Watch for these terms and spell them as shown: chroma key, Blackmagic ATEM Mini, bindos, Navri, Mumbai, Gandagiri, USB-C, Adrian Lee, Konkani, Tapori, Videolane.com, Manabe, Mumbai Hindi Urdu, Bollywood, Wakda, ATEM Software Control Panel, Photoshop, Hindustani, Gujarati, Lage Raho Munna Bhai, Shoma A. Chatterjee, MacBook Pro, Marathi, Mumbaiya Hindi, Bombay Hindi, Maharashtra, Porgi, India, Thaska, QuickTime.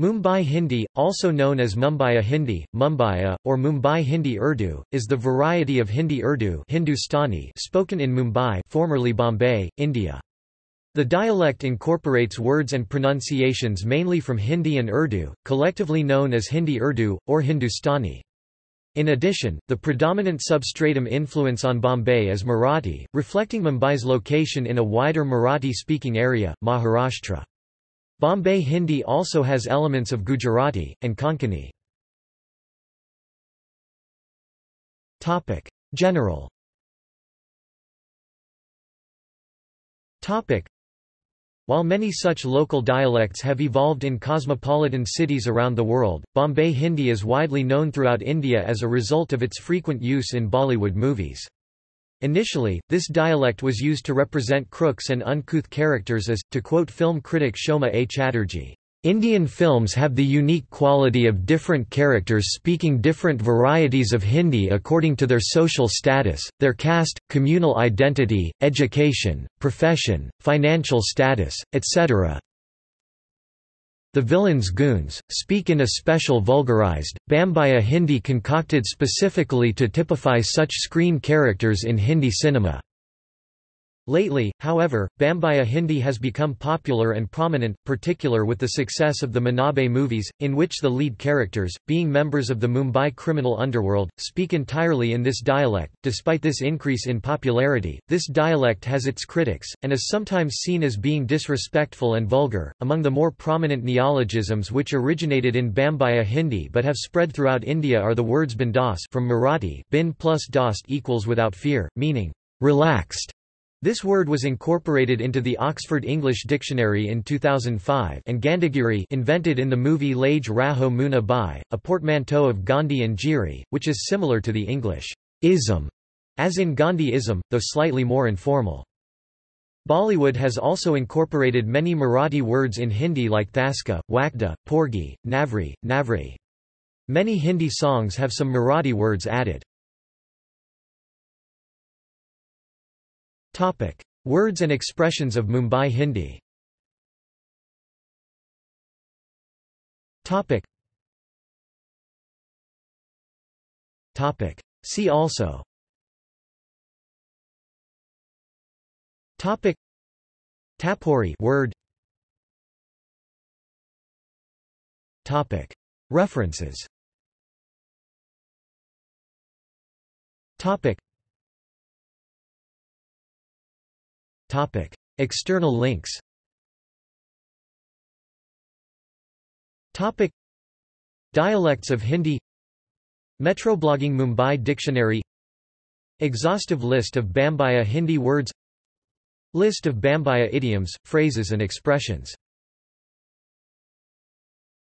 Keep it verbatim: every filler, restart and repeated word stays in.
Mumbai Hindi, also known as Mumbai Hindi, Mumbaiya, or Mumbai Hindi Urdu, is the variety of Hindi Urdu Hindustani spoken in Mumbai, formerly Bombay, India. The dialect incorporates words and pronunciations mainly from Hindi and Urdu, collectively known as Hindi Urdu, or Hindustani. In addition, the predominant substratum influence on Bombay is Marathi, reflecting Mumbai's location in a wider Marathi-speaking area, Maharashtra. Bombay Hindi also has elements of Gujarati, and Konkani. General While many such local dialects have evolved in cosmopolitan cities around the world, Bombay Hindi is widely known throughout India as a result of its frequent use in Bollywood movies. Initially, this dialect was used to represent crooks and uncouth characters as, to quote film critic Shoma A Chatterjee, "Indian films have the unique quality of different characters speaking different varieties of Hindi according to their social status, their caste, communal identity, education, profession, financial status, et cetera. The villain's goons speak in a special vulgarized, Bombay Hindi concocted specifically to typify such screen characters in Hindi cinema." Lately, however, Bombay Hindi has become popular and prominent, particular with the success of the Manabe movies, in which the lead characters, being members of the Mumbai criminal underworld, speak entirely in this dialect. Despite this increase in popularity, this dialect has its critics, and is sometimes seen as being disrespectful and vulgar. Among the more prominent neologisms which originated in Bombay Hindi but have spread throughout India are the words bindos from Marathi, bin plus dost equals without fear, meaning relaxed. This word was incorporated into the Oxford English Dictionary in two thousand five, and Gandagiri, invented in the movie Lage Raho Munna Bhai, a portmanteau of Gandhi and Giri, which is similar to the English ism, as in Gandhi-ism, though slightly more informal. Bollywood has also incorporated many Marathi words in Hindi like Thaska, Wakda, Porgi, Navri, Navri. Many Hindi songs have some Marathi words added. Topic: Words and expressions of Mumbai Hindi. Topic. Topic. See also. Topic: Tapori word. Topic: References. Topic. Topic. External links. Topic. Dialects of Hindi. Metroblogging Mumbai Dictionary. Exhaustive list of Bombay Hindi words. List of Bombay idioms, phrases and expressions.